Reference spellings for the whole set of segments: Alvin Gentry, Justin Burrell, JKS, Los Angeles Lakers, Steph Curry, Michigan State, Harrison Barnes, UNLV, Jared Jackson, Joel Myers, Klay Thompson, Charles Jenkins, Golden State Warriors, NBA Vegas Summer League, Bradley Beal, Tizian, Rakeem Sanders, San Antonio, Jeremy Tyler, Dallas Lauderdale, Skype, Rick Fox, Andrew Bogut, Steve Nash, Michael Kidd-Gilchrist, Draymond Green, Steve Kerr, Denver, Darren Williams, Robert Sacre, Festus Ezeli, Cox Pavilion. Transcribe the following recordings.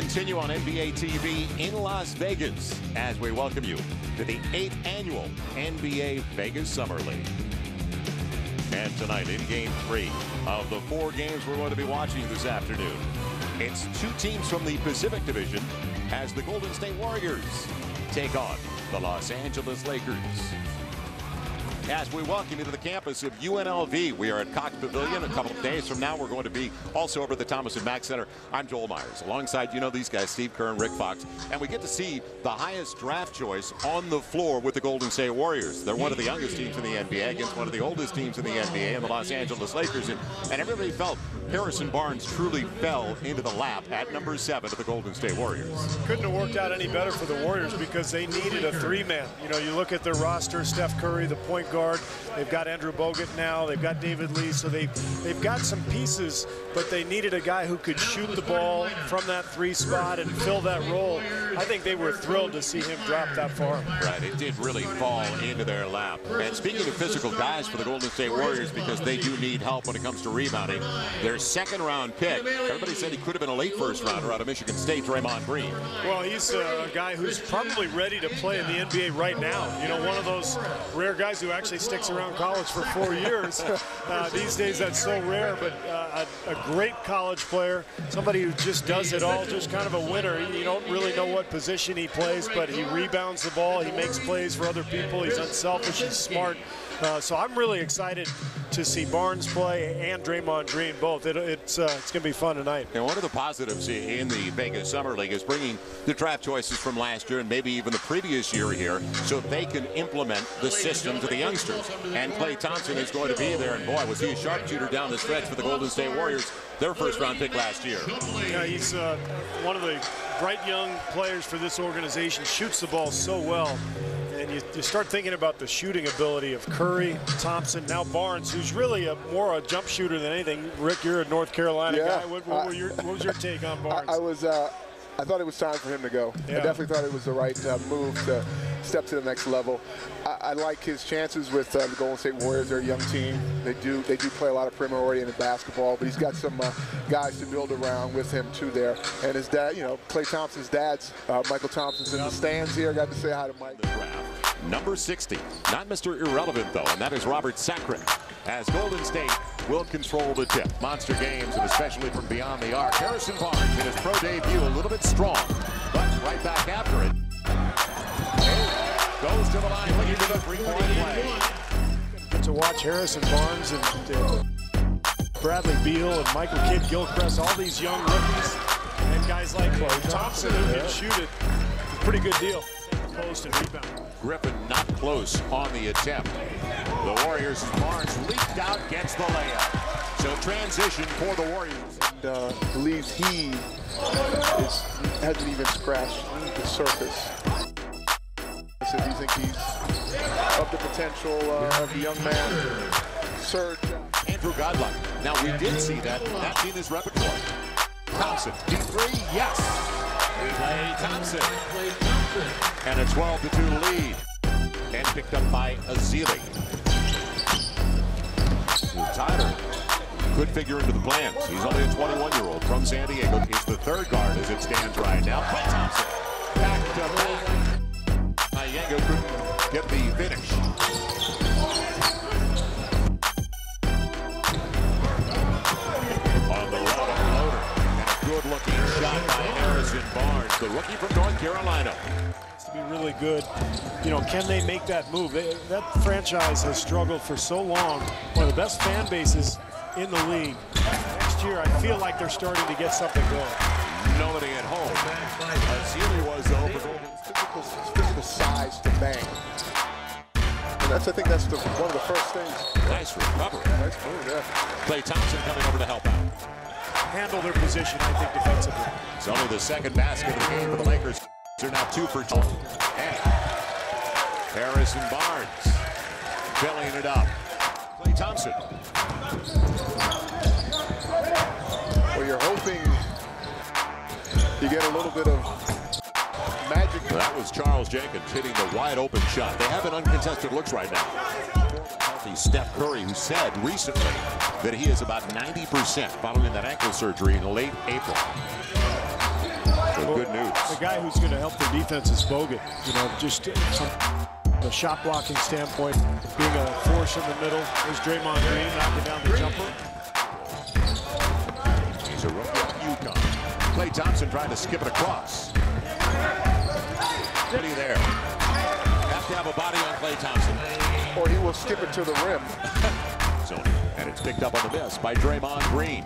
continue on NBA TV in Las Vegas as we welcome you to the 8th annual NBA Vegas Summer League. And tonight in Game 3 of the 4 games we're going to be watching this afternoon, it's 2 teams from the Pacific Division as the Golden State Warriors take on the Los Angeles Lakers. As we welcome you to the campus of UNLV, we are at Cox Pavilion. A couple of days from now, we're going to be also over at the Thomas & Mack Center. I'm Joel Myers. Alongside, you know these guys, Steve Kerr and Rick Fox. And we get to see the highest draft choice on the floor with the Golden State Warriors. They're one of the youngest teams in the NBA against one of the oldest teams in the NBA and the Los Angeles Lakers. And everybody felt Harrison Barnes truly fell into the lap at number 7 of the Golden State Warriors. Couldn't have worked out any better for the Warriors because they needed a 3-man. You know, you look at their roster, Steph Curry, the point guard. They've got Andrew Bogut now. They've got David Lee. So they've got some pieces, but they needed a guy who could shoot the ball from that 3 spot and fill that role. I think they were thrilled to see him drop that far. Right, it did really fall into their lap. And speaking of physical guys for the Golden State Warriors, because they do need help when it comes to rebounding, they're second-round pick. Everybody said he could have been a late first-rounder out of Michigan State, Draymond Green. Well, he's a guy who's probably ready to play in the NBA right now. You know, one of those rare guys who actually sticks around college for 4 years. These days, that's so rare, but a great college player, somebody who just does it all, just kind of a winner. You don't really know what position he plays, but he rebounds the ball. He makes plays for other people. He's unselfish. He's smart. So I'm really excited to see Barnes play and Draymond Green both. It's going to be fun tonight. And one of the positives in the Vegas Summer League is bringing the draft choices from last year and maybe even the previous year here so they can implement the system to the youngsters. And Klay Thompson is going to be there. And boy, was he a sharpshooter down the stretch for the Golden State Warriors, their first-round pick last year. Yeah, he's one of the bright young players for this organization, shoots the ball so well. And you start thinking about the shooting ability of Curry, Thompson, now Barnes, who's really more a jump shooter than anything. Rick, you're a North Carolina guy. What was your take on Barnes? I thought it was time for him to go. Yeah. I definitely thought it was the right move to step to the next level. I like his chances with the Golden State Warriors. They're a young team. They do play a lot of perimeter-oriented basketball, but he's got some guys to build around with him too there. And his dad, you know, Klay Thompson's dad's Michael Thompson's in the stands here. Got to say hi to Mike. Number 60, not Mr. Irrelevant though, and that is Robert Sacre. As Golden State will control the tip. Monster games, and especially from beyond the arc. Harrison Barnes in his pro debut, a little bit strong, but right back after it. Goes to the line, looking for the three-point play. Get to watch Harrison Barnes and Bradley Beal and Michael Kidd-Gilchrist, all these young rookies, and guys like Thompson who can shoot it. It's a pretty good deal. Post and rebound. Griffin not close on the attempt. The Warriors' Barnes leaped out, gets the layup. So transition for the Warriors. And believes he hasn't even scratched the surface. So do you think he's up the potential of a young man? Surge. Andrew Godluck. Now we did see that. That's in his repertoire. Thompson, D3, yes. Klay Thompson. And a 12-2 lead. And picked up by Ezeli. Tyler could figure into the plans. He's only a 21-year-old from San Diego. He's the 3rd guard as it stands right now. Klay Thompson back to back. Diego couldn't get the finish. On the loader. And a good-looking shot by Harrison Barnes, the rookie from North Carolina. To be really good, you know, can they make that move? That franchise has struggled for so long. One of the best fan bases in the league. Next year, I feel like they're starting to get something going. Nobody at home. Ezeli was physical size to bang. And that's, I think, that's one of the first things. Nice recovery. Nice move, yeah. Klay Thompson coming over to help out. Handle their position, I think, defensively. It's only the 2nd basket of the game for the Lakers. They're now 2 for 2. And Harrison Barnes filling it up. Klay Thompson. Well, you're hoping you get a little bit of magic. Well, that was Charles Jenkins hitting the wide-open shot. They have an uncontested looks right now. Healthy Steph Curry, who said recently that he is about 90% following that ankle surgery in late April. good news. The guy who's going to help their defense is Bogut. You know, just from the shot blocking standpoint, being a force in the middle. There's Draymond Green knocking down the jumper. He's a rookie at UConn. Klay Thompson trying to skip it across. Pretty there. Have to have a body on Klay Thompson, or he will skip it to the rim. And it's picked up on the miss by Draymond Green.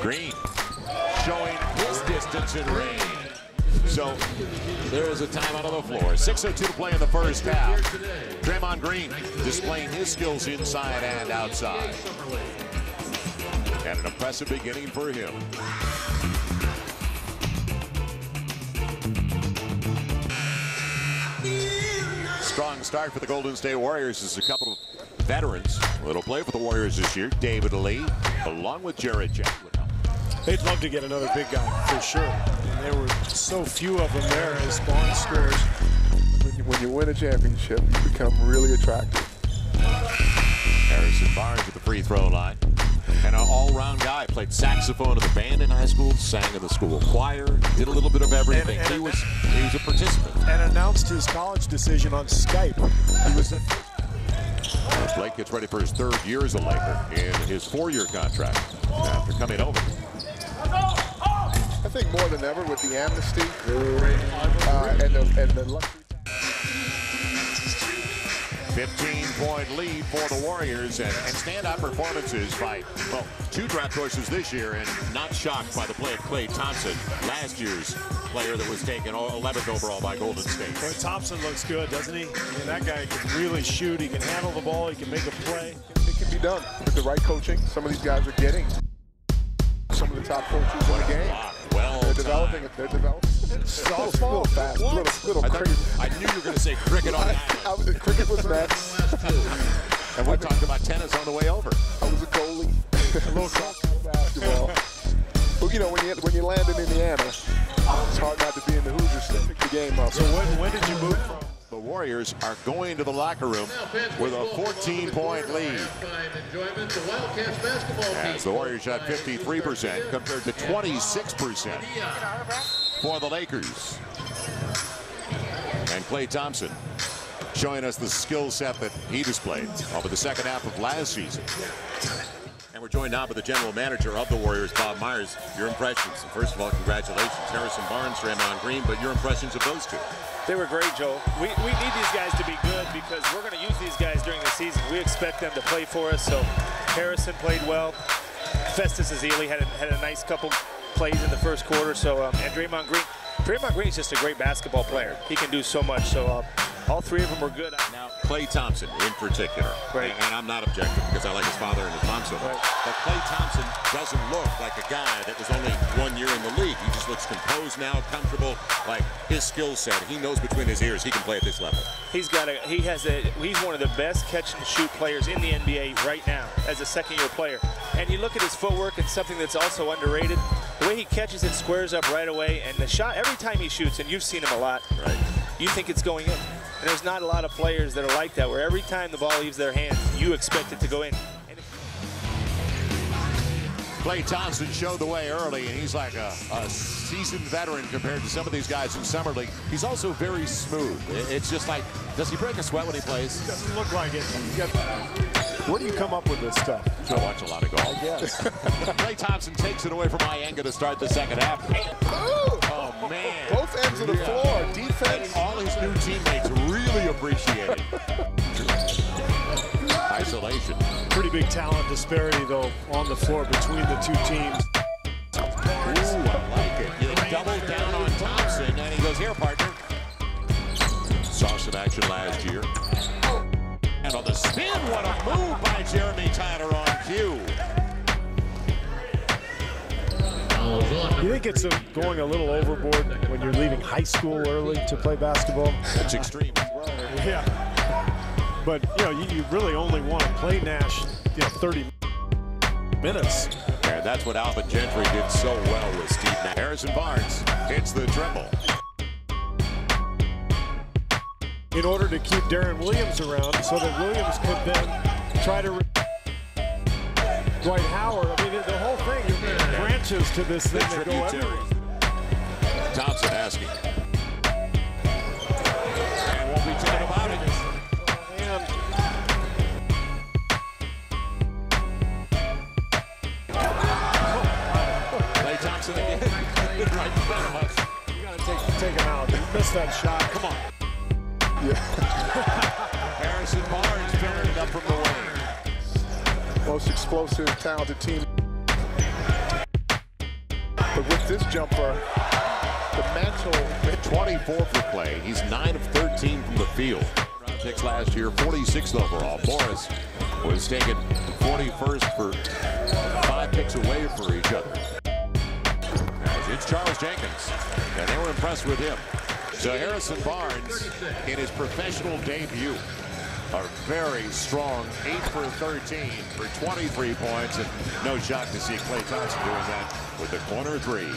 Green showing his distance and range. So there is a timeout on the floor. 6:02 to play in the first half. Draymond Green displaying his skills inside and outside. And an impressive beginning for him. Strong start for the Golden State Warriors is a couple of veterans that'll play for the Warriors this year. David Lee, along with Jared Jackson. They'd love to get another big guy, for sure. And there were so few of them there as Barnes scores. When you win a championship, you become really attractive. Harrison Barnes at the free throw line. And an all-round guy, played saxophone at the band in high school, sang in the school choir, did a little bit of everything. He was a participant. And announced his college decision on Skype. He was Blake gets ready for his third year as a Laker in his four-year contract after coming over. I think more than ever with the amnesty and the luxury. 15-point lead for the Warriors and standout performances by, well, two draft choices this year, and not shocked by the play of Klay Thompson, last year's player that was taken 11th overall by Golden State. Boy, Thompson looks good, doesn't he? I mean, that guy can really shoot. He can handle the ball. He can make a play. It can be done with the right coaching. Some of these guys are getting some of the top coaches in the game. Well, they're developing it. They're developing. Softball, fast, little cricket. I knew you were going to say cricket on that. Cricket was next. And we talked about tennis on the way over. I was a goalie. A little softball, basketball. But you know, when you land in Indiana, it's hard not to be in the Hoosiers to pick the game up. So when did you move from? The Warriors are going to the locker room with a 14-point lead. As the Warriors shot 53% compared to 26% for the Lakers. And Klay Thompson showing us the skill set that he displayed over the second half of last season. And we're joined now by the general manager of the Warriors, Bob Myers. Your impressions? First of all, congratulations, Harrison Barnes, Draymond Green, but your impressions of those two? They were great, Joel. We need these guys to be good because we're going to use these guys during the season. We expect them to play for us, so Harrison played well. Festus Ezeli had a nice couple plays in the first quarter, so and Draymond Green is just a great basketball player. He can do so much, so all three of them were good. Now, Klay Thompson in particular, right. And I'm not objective because I like his father and his mom so much, but Klay Thompson doesn't look like a guy that was only 1 year in the league. He just looks composed now, comfortable, like his skill set. He knows between his ears he can play at this level. He's one of the best catch-and-shoot players in the NBA right now as a second-year player. And you look at his footwork, and something that's also underrated, the way he catches it squares up right away, and the shot, every time he shoots, and you've seen him a lot, right? You think it's going in. And there's not a lot of players that are like that, where every time the ball leaves their hands, you expect it to go in. Klay Thompson showed the way early, and he's like a seasoned veteran compared to some of these guys in Summer League. He's also very smooth. It's just like, does he break a sweat when he plays? Doesn't look like it. Where do you come up with this stuff? I watch a lot of golf. Yes. Klay Thompson takes it away from Iyengar to start the second half. Oh, man. Both ends of the floor. Defense. All his new teammates really appreciate it. Isolation. Pretty big talent disparity, though, on the floor between the two teams. Ooh, I like it. You double down on Thompson, and he goes, here, partner. Saw some action last year. And on the spin, what a move by Jeremy Tyler on cue. You think it's going a little overboard when you're leaving high school early to play basketball? It's extreme. Yeah. But, you know, you really only want to play Nash, you know, 30 minutes. And that's what Alvin Gentry did so well with Steve Nash. Harrison Barnes hits the dribble. In order to keep Darren Williams around so that Williams could then try to... Dwight Howard, I mean, the whole thing, branch pitches to this thing that go everywhere. Thompson asking. And won't be talking about it. Klay Thompson again. Right in front of us. You got to take him out. You missed that shot. Come on. Yeah. Harrison Barnes filling it up from the wing. Most explosive, talented team. But with this jumper, the mantle at 24 for Klay. He's 9 of 13 from the field. Six last year, 46th overall. Morris was taken 41st for 5 picks away for each other. It's Charles Jenkins, and they were impressed with him. So Harrison Barnes, in his professional debut, a very strong 8 for 13 for 23 points, and no shock to see Klay Thompson doing that with the corner three.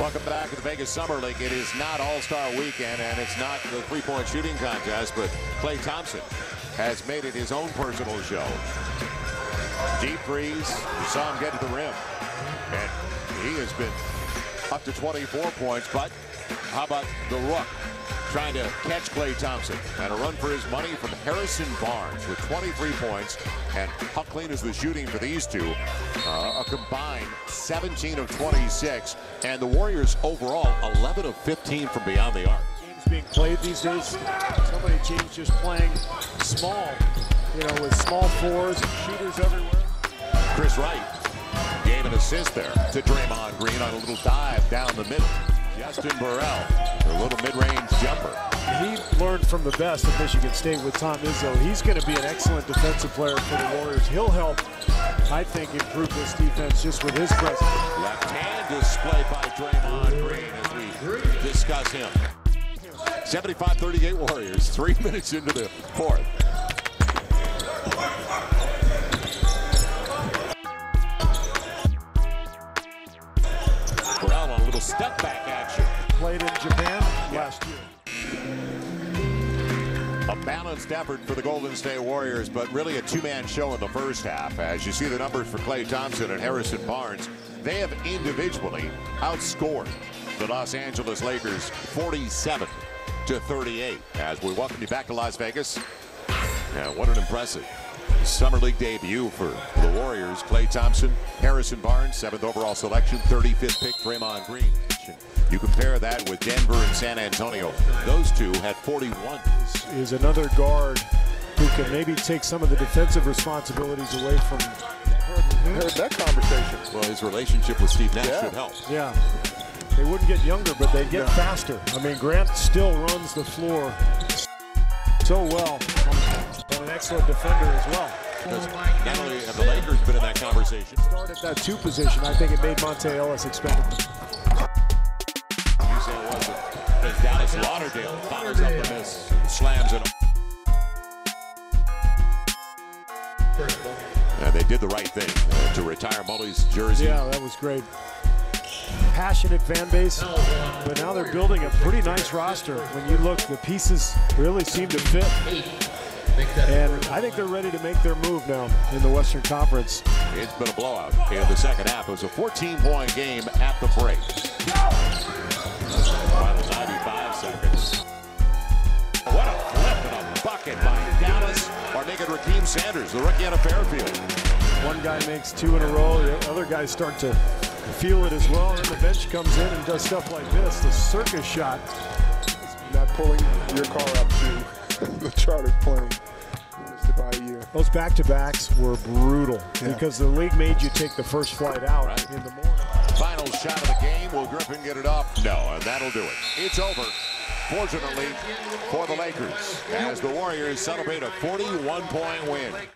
Welcome back to the Vegas Summer League. It is not All-Star Weekend, and it's not the three-point shooting contest, but Klay Thompson has made it his own personal show. Deep threes, you saw him get to the rim, and he has been up to 24 points, but how about the Rook trying to catch Klay Thompson? And a run for his money from Harrison Barnes with 23 points, and how clean is the shooting for these two? A combined 17 of 26, and the Warriors overall 11 of 15 from beyond the arc. Games being played these days, so many teams just playing small, you know, with small fours, shooters everywhere. Chris Wright gave an assist there to Draymond Green on a little dive down the middle. Justin Burrell, a little mid-range jumper. He learned from the best of Michigan State with Tom Izzo. He's going to be an excellent defensive player for the Warriors. He'll help, I think, improve this defense just with his presence. Left-hand display by Draymond Green as we discuss him. 75-38 Warriors, 3 minutes into the fourth. Step back action. Played in Japan last year. A balanced effort for the Golden State Warriors, but really a two-man show in the first half. As you see the numbers for Klay Thompson and Harrison Barnes, they have individually outscored the Los Angeles Lakers 47 to 38. As we welcome you back to Las Vegas. Yeah, what an impressive Summer League debut for the Warriors. Klay Thompson, Harrison Barnes, 7th overall selection, 35th pick, Draymond Green. You compare that with Denver and San Antonio. Those two had 41. Is another guard who can maybe take some of the defensive responsibilities away from... Heard that conversation. Well, his relationship with Steve Nash should help. Yeah. They wouldn't get younger, but they'd get faster. I mean, Grant still runs the floor so well. An excellent defender as well. Because not only have the Lakers been in that conversation. Start at that 2 position, I think it made Monte Ellis expected. You say it wasn't. Because Dallas Lauderdale fires up the miss, slams it. And they did the right thing to retire Mully's jersey. Yeah, that was great. Passionate fan base, but now they're building a pretty nice roster. When you look, the pieces really seem to fit. And I think they're ready to make their move now in the Western Conference. It's been a blowout in the second half. It was a 14-point game at the break. Final 95 seconds. What a flip and a bucket by Dallas. Our naked Rakeem Sanders, the rookie out of Fairfield. One guy makes 2 in a row. The other guys start to feel it as well. And the bench comes in and does stuff like this. The circus shot. Not pulling your car up to the charter plane. Those back-to-backs were brutal because the league made you take the first flight out in the morning. Final shot of the game. Will Griffin get it off? No, and that'll do it. It's over, fortunately, for the Lakers as the Warriors celebrate a 41-point win.